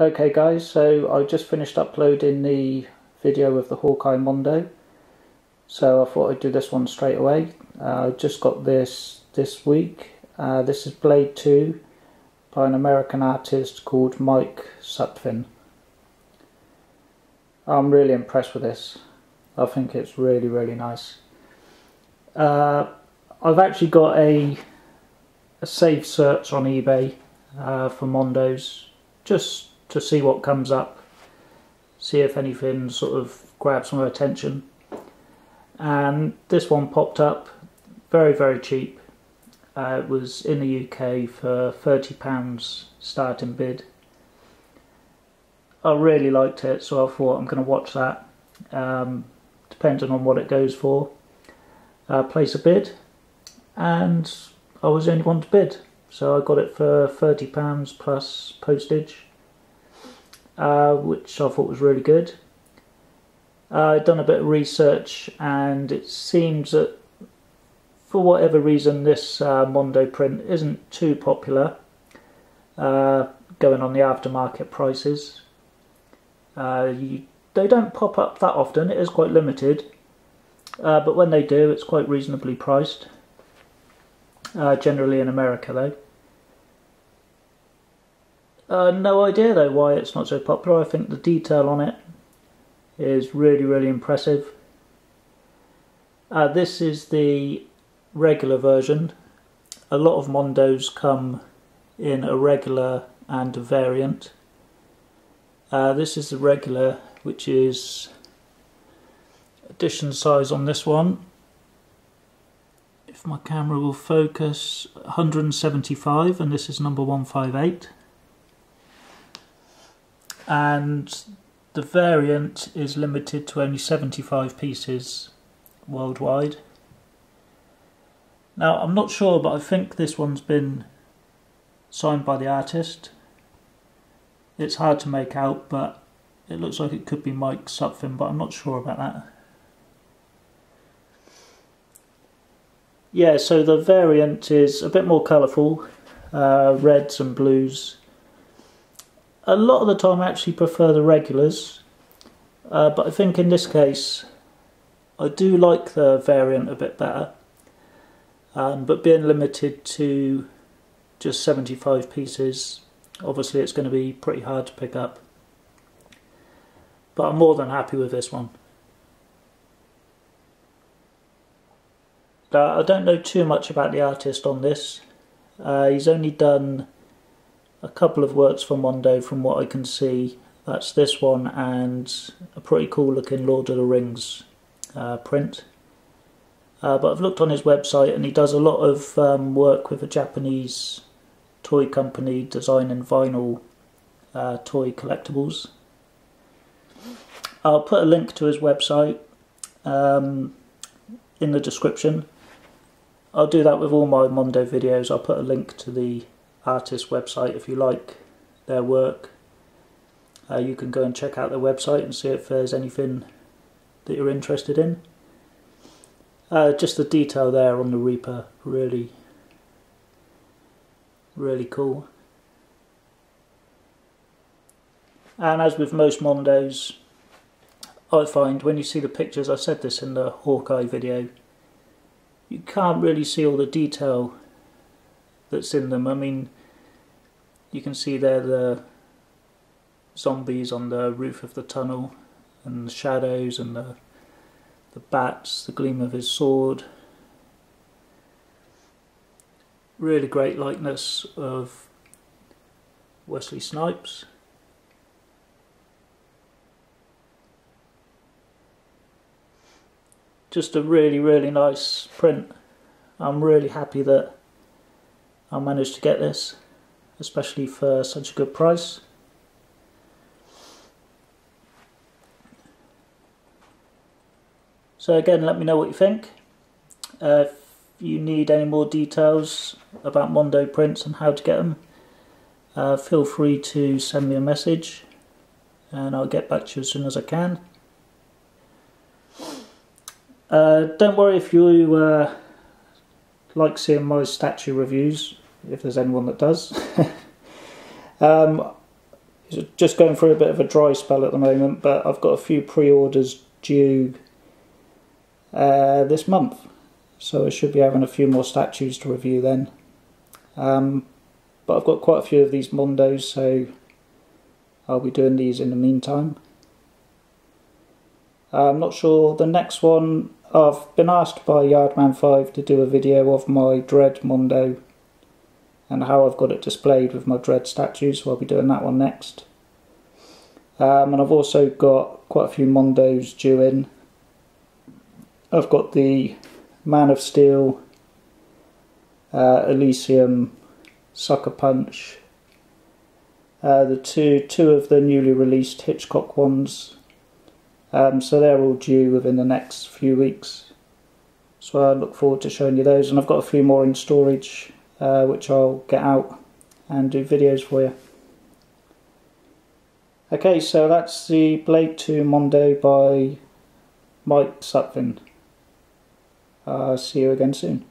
Okay guys, so I just finished uploading the video of the Hawkeye Mondo, so I thought I'd do this one straight away. I just got this week. This is Blade II by an American artist called Mike Sutfin. I'm really impressed with this. I think it's really, really nice. I've actually got a saved search on eBay for Mondos, just to see what comes up, see if anything sort of grabs my attention, and this one popped up very, very cheap. It was in the UK for £30 starting bid. I really liked it, so I thought I'm going to watch that. Depending on what it goes for, place a bid, and I was the only one to bid, so I got it for £30 plus postage. Which I thought was really good. I'd done a bit of research, and it seems that for whatever reason this Mondo print isn't too popular, going on the aftermarket prices. They don't pop up that often, it is quite limited, but when they do it's quite reasonably priced, generally in America though. No idea though why it's not so popular. I think the detail on it is really, really impressive. This is the regular version. A lot of Mondos come in a regular and a variant. This is the regular, which is edition size on this one, if my camera will focus, 175, and this is number 158. And the variant is limited to only 75 pieces worldwide. Now I'm not sure, but I think this one's been signed by the artist. It's hard to make out, but it looks like it could be Mike Sutfin, but I'm not sure about that. Yeah, so the variant is a bit more colourful, reds and blues. A lot of the time I actually prefer the regulars, but I think in this case I do like the variant a bit better, but being limited to just 75 pieces, obviously it's going to be pretty hard to pick up, but I'm more than happy with this one. I don't know too much about the artist on this. He's only done a couple of works for Mondo from what I can see. That's this one and a pretty cool looking Lord of the Rings print. But I've looked on his website, and he does a lot of work with a Japanese toy company designing vinyl toy collectibles. I'll put a link to his website in the description. I'll do that with all my Mondo videos. I'll put a link to the artist website. If you like their work, you can go and check out their website and see if there's anything that you're interested in. Just the detail there on the Reaper, really cool. And as with most Mondos, I find when you see the pictures, I said this in the Hawkeye video, you can't really see all the detail that's in them. I mean, you can see there the zombies on the roof of the tunnel, and the shadows, and the bats, the gleam of his sword. Really great likeness of Wesley Snipes. Just a really nice print. I'm really happy that I managed to get this, especially for such a good price. So again, let me know what you think. If you need any more details about Mondo prints and how to get them, feel free to send me a message and I'll get back to you as soon as I can. Don't worry if you like seeing my statue reviews, if there's anyone that does. Just going through a bit of a dry spell at the moment, but I've got a few pre-orders due this month, so I should be having a few more statues to review then. But I've got quite a few of these Mondos, so I'll be doing these in the meantime. I'm not sure, the next one, I've been asked by Yardman5 to do a video of my Dread Mondo and how I've got it displayed with my Dread statues, so I'll be doing that one next. And I've also got quite a few Mondos due in. I've got the Man of Steel, Elysium, Sucker Punch, the two of the newly released Hitchcock ones, so they're all due within the next few weeks. So I look forward to showing you those, and I've got a few more in storage, which I'll get out and do videos for you. Okay, so that's the Blade II Mondo by Mike Sutfin. See you again soon.